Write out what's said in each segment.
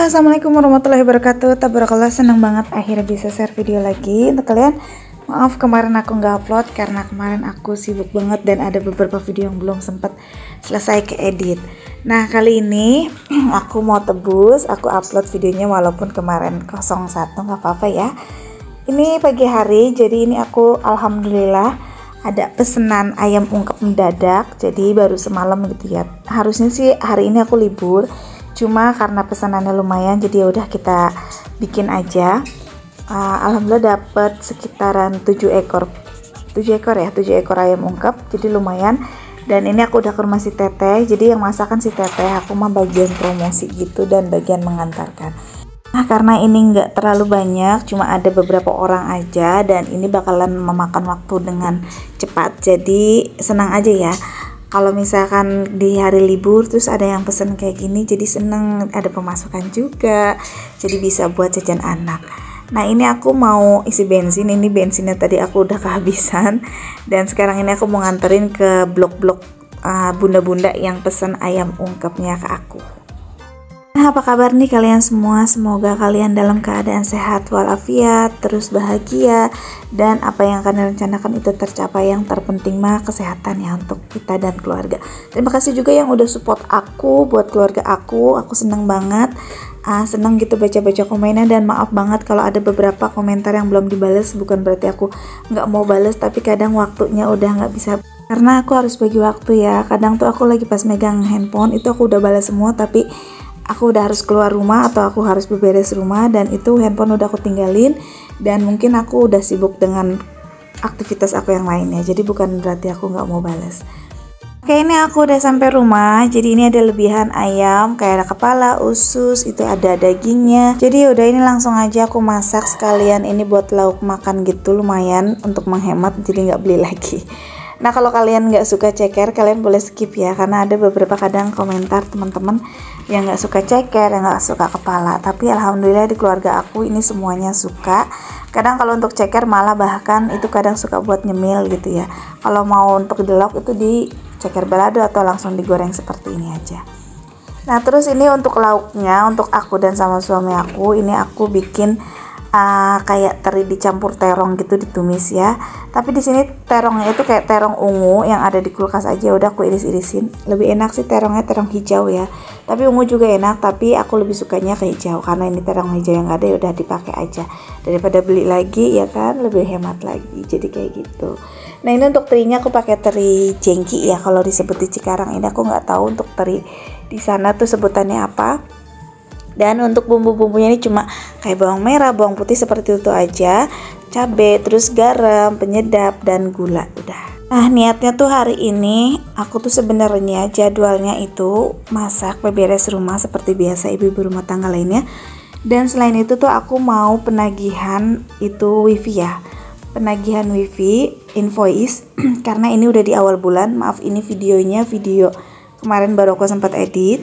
Halo, assalamualaikum warahmatullahi wabarakatuh. Tabarakallah, senang banget akhirnya bisa share video lagi untuk kalian. Maaf kemarin aku nggak upload karena kemarin aku sibuk banget dan ada beberapa video yang belum sempat selesai ke edit. Nah kali ini aku mau tebus, aku upload videonya walaupun kemarin 01, nggak apa-apa ya. Ini pagi hari, jadi ini aku alhamdulillah ada pesenan ayam ungkep mendadak, jadi baru semalam gitu ya. Harusnya sih hari ini aku libur, cuma karena pesanannya lumayan jadi udah kita bikin aja. Alhamdulillah dapat sekitaran 7 ekor ayam ungkep, jadi lumayan. Dan ini aku udah ke rumah si teteh, jadi yang masakan si teteh, aku mah bagian promosi gitu dan bagian mengantarkan. Nah karena ini nggak terlalu banyak, cuma ada beberapa orang aja, dan ini bakalan memakan waktu dengan cepat, jadi senang aja ya. Kalau misalkan di hari libur terus ada yang pesen kayak gini, jadi senang, ada pemasukan juga, jadi bisa buat jajan anak. Nah ini aku mau isi bensin, ini bensinnya tadi aku udah kehabisan, dan sekarang ini aku mau nganterin ke blok-blok bunda-bunda yang pesen ayam ungkepnya ke aku. Nah, apa kabar nih kalian semua? Semoga kalian dalam keadaan sehat walafiat, terus bahagia, dan apa yang kalian rencanakan itu tercapai. Yang terpenting mah kesehatan ya untuk kita dan keluarga. Terima kasih juga yang udah support aku, buat keluarga aku seneng banget. Seneng gitu baca-baca komennya, dan maaf banget kalau ada beberapa komentar yang belum dibales. Bukan berarti aku nggak mau bales, tapi kadang waktunya udah nggak bisa, karena aku harus bagi waktu ya. Kadang tuh aku lagi pas megang handphone itu aku udah balas semua, tapi aku udah harus keluar rumah atau aku harus beberes rumah, dan itu handphone udah aku tinggalin, dan mungkin aku udah sibuk dengan aktivitas aku yang lainnya, jadi bukan berarti aku nggak mau bales. Oke, ini aku udah sampai rumah. Jadi ini ada lebihan ayam, kayak ada kepala, usus, itu ada dagingnya. Jadi udah ini langsung aja aku masak, sekalian ini buat lauk makan gitu, lumayan untuk menghemat, jadi nggak beli lagi. Nah kalau kalian nggak suka ceker, kalian boleh skip ya, karena ada beberapa kadang komentar teman-teman yang nggak suka ceker, yang nggak suka kepala. Tapi alhamdulillah di keluarga aku ini semuanya suka. Kadang kalau untuk ceker malah bahkan itu kadang suka buat nyemil gitu ya. Kalau mau untuk delok itu di ceker balado atau langsung digoreng seperti ini aja. Nah terus ini untuk lauknya, untuk aku dan sama suami aku, ini aku bikin kayak teri dicampur terong gitu, ditumis ya. Tapi di sini terongnya itu kayak terong ungu yang ada di kulkas aja, udah aku iris-irisin. Lebih enak sih terongnya terong hijau ya, tapi ungu juga enak, tapi aku lebih sukanya ke hijau, karena ini terong hijau yang ada ya udah dipakai aja daripada beli lagi ya kan, lebih hemat lagi, jadi kayak gitu. Nah ini untuk terinya aku pakai teri jengki ya, kalau disebut di Cikarang. Ini aku nggak tahu untuk teri di sana tuh sebutannya apa. Dan untuk bumbu-bumbunya ini cuma kayak bawang merah, bawang putih seperti itu aja, cabai, terus garam, penyedap, dan gula. Udah. Nah niatnya tuh hari ini aku tuh sebenarnya jadwalnya itu masak, beberes rumah seperti biasa ibu-ibu rumah tangga lainnya. Dan selain itu tuh aku mau penagihan itu wifi ya, penagihan wifi invoice karena ini udah di awal bulan. Maaf ini videonya video kemarin baru aku sempat edit.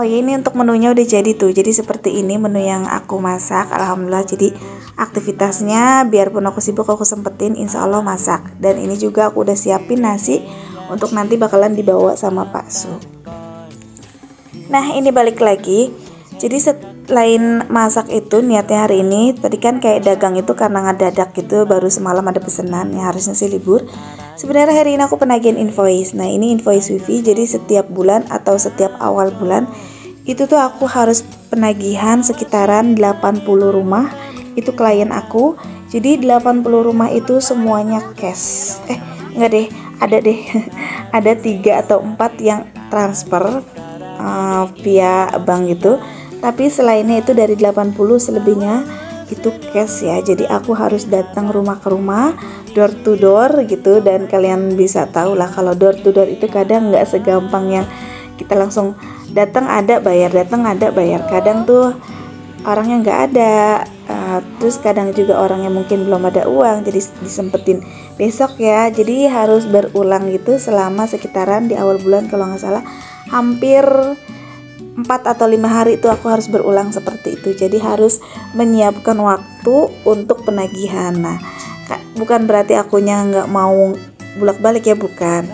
Oh ya, ini untuk menunya udah jadi tuh. Jadi seperti ini menu yang aku masak. Alhamdulillah, jadi aktivitasnya biarpun aku sibuk aku sempetin insya Allah masak. Dan ini juga aku udah siapin nasi untuk nanti bakalan dibawa sama Pak Su. Nah ini balik lagi. Jadi selain masak itu niatnya hari ini, tadi kan kayak dagang itu karena ngadadak gitu, baru semalam ada pesanan ya, harusnya sih libur. Sebenarnya hari ini aku penagihan invoice. Nah ini invoice wifi, jadi setiap bulan atau setiap awal bulan itu tuh aku harus penagihan sekitaran 80 rumah, itu klien aku. Jadi 80 rumah itu semuanya cash. Enggak deh, ada 3 atau 4 yang transfer via bank gitu. Tapi selainnya itu dari 80 selebihnya itu cash ya. Jadi aku harus datang rumah ke rumah, door to door gitu. Dan kalian bisa tahu lah kalau door to door itu kadang nggak segampang yang kita langsung datang ada bayar, datang ada bayar. Kadang tuh orangnya nggak ada, terus kadang juga orangnya mungkin belum ada uang, jadi disempetin besok ya. Jadi harus berulang gitu selama sekitaran di awal bulan kalau nggak salah hampir 4 atau 5 hari itu aku harus berulang seperti itu. Jadi harus menyiapkan waktu untuk penagihan. Nah bukan berarti akunya nggak mau bolak-balik ya, bukan.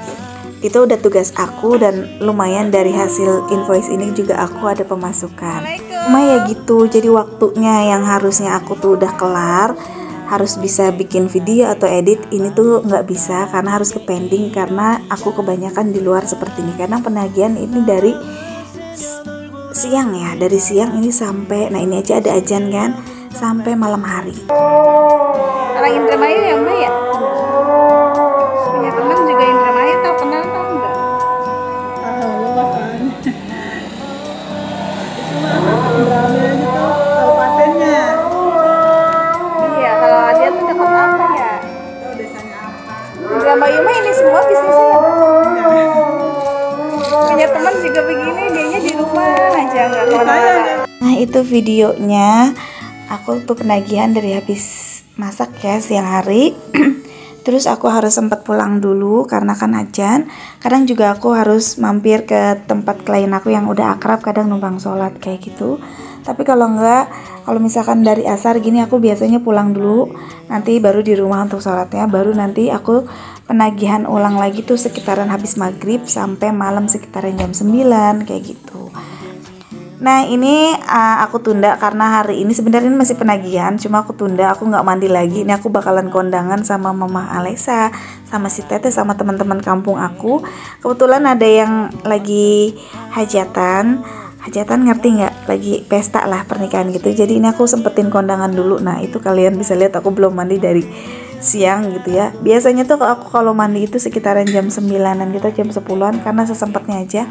Itu udah tugas aku, dan lumayan dari hasil invoice ini juga aku ada pemasukan. Cuma ya gitu, jadi waktunya yang harusnya aku tuh udah kelar, harus bisa bikin video atau edit, ini tuh nggak bisa karena harus ke pending, karena aku kebanyakan di luar seperti ini. Karena penagihan ini dari siang ya, dari siang ini sampai, nah ini aja ada ajan kan, sampai malam hari. Orang Indramayu yang mana ya? Punya teman juga Indramayu, tau kenal tau enggak? Tahu bukan? Itu mah Indramayu itu kabupatennya. Iya, kalau dia tuh dekat apa ya? Tahu desanya apa? Indramayu mah ini semua bisnisnya. Punya teman juga begini, dianya di rumah aja nggak keluar. Nah itu videonya. Aku tuh penagihan dari habis masak ya siang hari. Terus aku harus sempat pulang dulu karena kan ajan. Kadang juga aku harus mampir ke tempat klien aku yang udah akrab, kadang numpang sholat kayak gitu. Tapi kalau enggak, kalau misalkan dari asar gini aku biasanya pulang dulu, nanti baru di rumah untuk sholatnya, baru nanti aku penagihan ulang lagi tuh sekitaran habis maghrib sampai malam sekitaran jam 9 kayak gitu. Nah ini aku tunda karena hari ini sebenarnya ini masih penagihan, cuma aku tunda, aku nggak mandi lagi. Ini aku bakalan kondangan sama Mama Alexa, sama si Tete, sama teman-teman kampung aku. Kebetulan ada yang lagi hajatan, ngerti nggak? Lagi pesta lah, pernikahan gitu. Jadi ini aku sempetin kondangan dulu. Nah itu kalian bisa lihat aku belum mandi dari siang gitu ya. Biasanya tuh aku kalau mandi itu sekitaran jam 9-an gitu, jam 10-an, karena sesempatnya aja.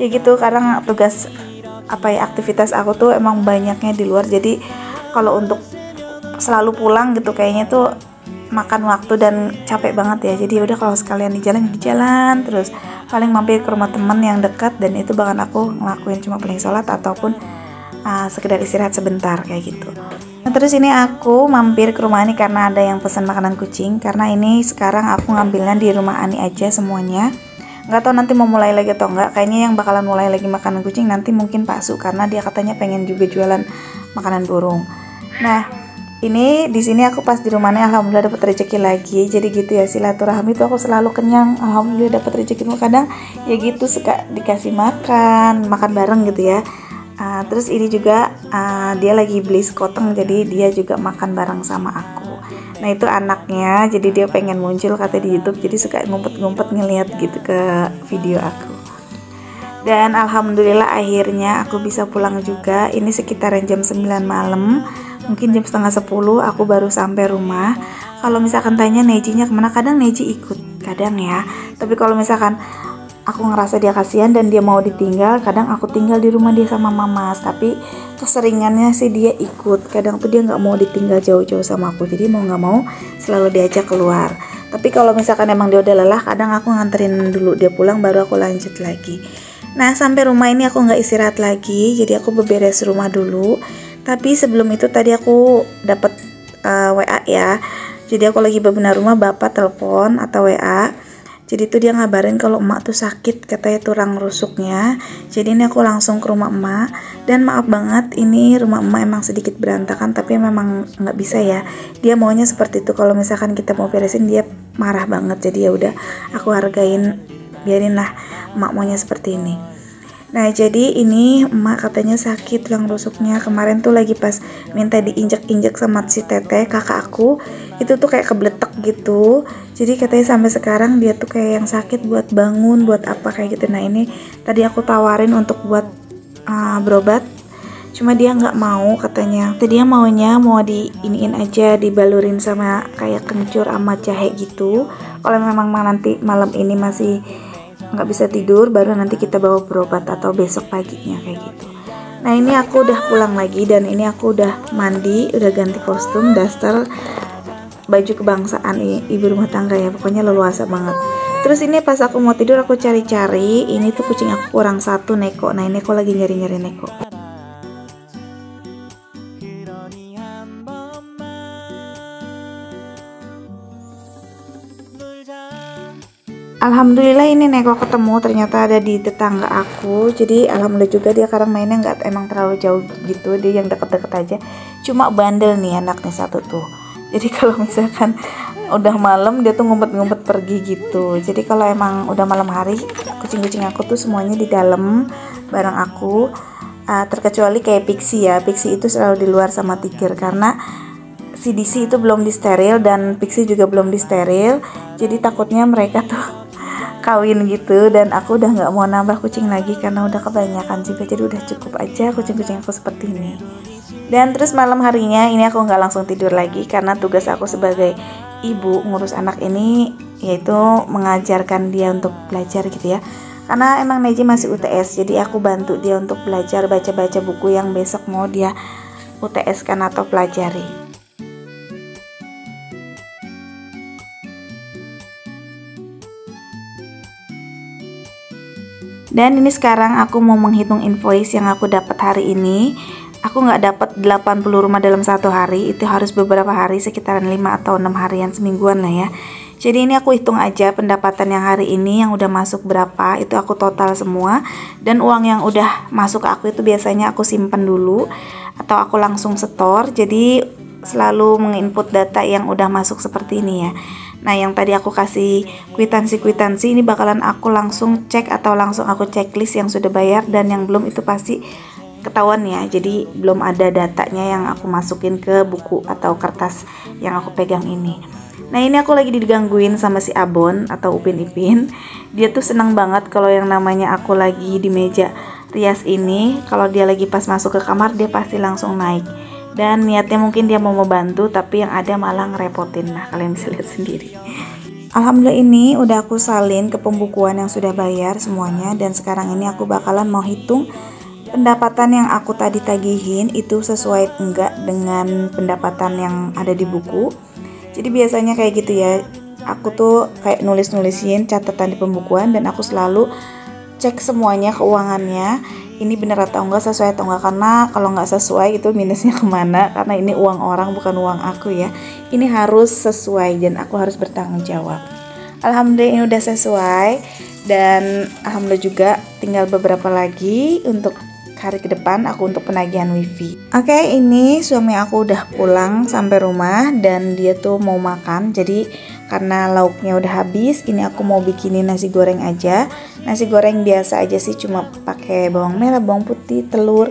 Ya gitu, karena tugas aktivitas aku tuh emang banyaknya di luar, jadi kalau untuk selalu pulang gitu kayaknya tuh makan waktu dan capek banget ya. Jadi udah kalau sekalian di jalan terus, paling mampir ke rumah temen yang dekat, dan itu bahkan aku ngelakuin cuma paling sholat ataupun sekedar istirahat sebentar kayak gitu. Nah, terus ini aku mampir ke rumah Ani karena ada yang pesan makanan kucing, karena ini sekarang aku ngambilnya di rumah Ani aja semuanya. Nggak tahu nanti mau mulai lagi atau enggak, kayaknya yang bakalan mulai lagi makanan kucing nanti mungkin Pak Su, karena dia katanya pengen juga jualan makanan burung. Nah ini di sini aku pas di rumahnya alhamdulillah dapat rezeki lagi, jadi gitu ya, silaturahmi tuh aku selalu kenyang, alhamdulillah dapat rezeki. Kadang ya gitu suka dikasih makan bareng gitu ya. Terus ini juga dia lagi beli sekoteng, jadi dia juga makan bareng sama aku. Nah itu anaknya, jadi dia pengen muncul katanya di YouTube, jadi suka ngumpet-ngumpet ngeliat gitu ke video aku. Dan alhamdulillah akhirnya aku bisa pulang juga. Ini sekitaran jam 9 malam, mungkin jam 9:30 aku baru sampai rumah. Kalau misalkan tanya Nejinya kemana, kadang Neji ikut, kadang ya. Tapi kalau misalkan aku ngerasa dia kasihan dan dia mau ditinggal, kadang aku tinggal di rumah dia sama Mamas. Tapi keseringannya sih dia ikut, kadang tuh dia nggak mau ditinggal jauh-jauh sama aku, jadi mau nggak mau selalu diajak keluar. Tapi kalau misalkan emang dia udah lelah, kadang aku nganterin dulu dia pulang baru aku lanjut lagi. Nah sampai rumah ini aku nggak istirahat lagi, jadi aku beberes rumah dulu. Tapi sebelum itu tadi aku dapet WA ya, jadi aku lagi bebenah rumah, bapak telepon atau WA. Jadi tuh dia ngabarin kalau emak tuh sakit, katanya tulang rusuknya. Jadi ini aku langsung ke rumah emak. Dan maaf banget, ini rumah emak emang sedikit berantakan, tapi memang nggak bisa ya. Dia maunya seperti itu, kalau misalkan kita mau beresin dia marah banget. Jadi ya udah, aku hargain, biarin lah emak maunya seperti ini. Nah jadi ini emak katanya sakit tulang rusuknya. Kemarin tuh lagi pas minta diinjek-injek sama si Tete, kakak aku, itu tuh kayak kebletek gitu. Jadi katanya sampai sekarang dia tuh kayak yang sakit, buat bangun, buat apa kayak gitu. Nah ini tadi aku tawarin untuk buat berobat, cuma dia nggak mau katanya. Jadi dia mau diiniin aja, dibalurin sama kayak kencur sama jahe gitu. Kalau memang nanti malam ini masih nggak bisa tidur, baru nanti kita bawa berobat atau besok paginya kayak gitu. Nah ini aku udah pulang lagi, dan ini aku udah mandi, udah ganti kostum, daster, baju kebangsaan ibu rumah tangga ya, pokoknya leluasa banget. Terus ini pas aku mau tidur aku cari-cari, ini tuh kucing aku kurang satu, Neko. Nah ini aku lagi nyari-nyari Neko. Alhamdulillah ini Neko ketemu, ternyata ada di tetangga aku. Jadi alhamdulillah juga dia sekarang mainnya nggak emang terlalu jauh gitu, dia yang deket-deket aja. Cuma bandel nih anaknya satu tuh. Jadi kalau misalkan udah malam dia tuh ngumpet-ngumpet pergi gitu. Jadi kalau emang udah malam hari, kucing-kucing aku tuh semuanya di dalam bareng aku, terkecuali kayak Pixie ya. Pixie itu selalu di luar sama Tiger karena si Dizzy itu belum disteril dan Pixie juga belum disteril. Jadi takutnya mereka tuh kawin gitu, dan aku udah nggak mau nambah kucing lagi karena udah kebanyakan juga. Jadi udah cukup aja kucing-kucing aku seperti ini. Dan terus malam harinya ini aku nggak langsung tidur lagi karena tugas aku sebagai ibu ngurus anak ini yaitu mengajarkan dia untuk belajar gitu ya, karena emang Neji masih UTS. Jadi aku bantu dia untuk belajar baca-baca buku yang besok mau dia UTS kan atau pelajari. Dan ini sekarang aku mau menghitung invoice yang aku dapat hari ini. Aku nggak dapat 80 rumah dalam satu hari, itu harus beberapa hari, sekitaran 5 atau 6 harian, semingguan lah ya. Jadi ini aku hitung aja pendapatan yang hari ini yang udah masuk berapa, itu aku total semua. Dan uang yang udah masuk ke aku itu biasanya aku simpen dulu atau aku langsung setor. Jadi selalu menginput data yang udah masuk seperti ini ya. Nah, yang tadi aku kasih kwitansi-kwitansi ini bakalan aku langsung cek atau langsung aku checklist yang sudah bayar, dan yang belum itu pasti ketahuan ya. Jadi belum ada datanya yang aku masukin ke buku atau kertas yang aku pegang ini. Nah, ini aku lagi digangguin sama si Abon atau Upin Ipin. Dia tuh senang banget kalau yang namanya aku lagi di meja rias ini. Kalau dia lagi pas masuk ke kamar, dia pasti langsung naik. Dan niatnya mungkin dia mau membantu, tapi yang ada malah ngerepotin. Nah, kalian bisa lihat sendiri. Alhamdulillah ini udah aku salin ke pembukuan yang sudah bayar semuanya. Dan sekarang ini aku bakalan mau hitung pendapatan yang aku tadi tagihin itu sesuai enggak dengan pendapatan yang ada di buku. Jadi biasanya kayak gitu ya, aku tuh kayak nulis-nulisin catatan di pembukuan dan aku selalu cek semuanya keuangannya, ini bener atau enggak, sesuai atau enggak, karena kalau enggak sesuai itu minusnya kemana, karena ini uang orang bukan uang aku ya. Ini harus sesuai dan aku harus bertanggung jawab. Alhamdulillah ini udah sesuai, dan alhamdulillah juga tinggal beberapa lagi untuk hari ke depan aku untuk penagihan wifi. Oke, ini suami aku udah pulang sampai rumah dan dia tuh mau makan. Jadi karena lauknya udah habis, ini aku mau bikinin nasi goreng aja. Nasi goreng biasa aja sih, cuma pakai bawang merah, bawang putih, telur,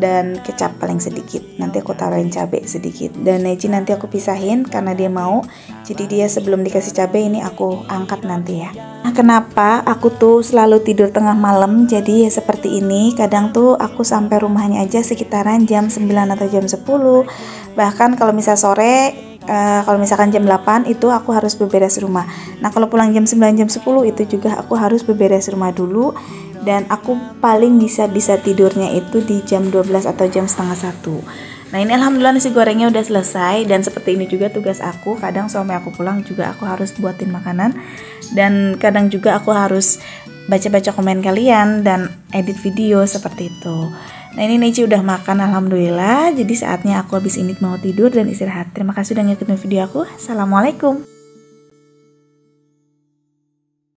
dan kecap paling sedikit. Nanti aku taruhin cabai sedikit. Dan Neji nanti aku pisahin karena dia mau. Jadi dia sebelum dikasih cabai ini aku angkat nanti ya. Nah, kenapa aku tuh selalu tidur tengah malam? Jadi ya seperti ini. Kadang tuh aku sampai rumahnya aja sekitaran jam 9 atau jam 10. Bahkan kalau misal sore, kalau misalkan jam 8 itu aku harus beberes rumah. Nah, kalau pulang jam 9 jam 10 itu juga aku harus beberes rumah dulu. Dan aku paling bisa tidurnya itu di jam 12 atau jam setengah 1. Nah, ini alhamdulillah nasi gorengnya udah selesai. Dan seperti ini juga tugas aku. Kadang suami aku pulang juga aku harus buatin makanan. Dan kadang juga aku harus baca-baca komen kalian dan edit video seperti itu. Nah, ini Neji udah makan alhamdulillah. Jadi saatnya aku habis ini mau tidur dan istirahat. Terima kasih udah ngikutin video aku. Assalamualaikum.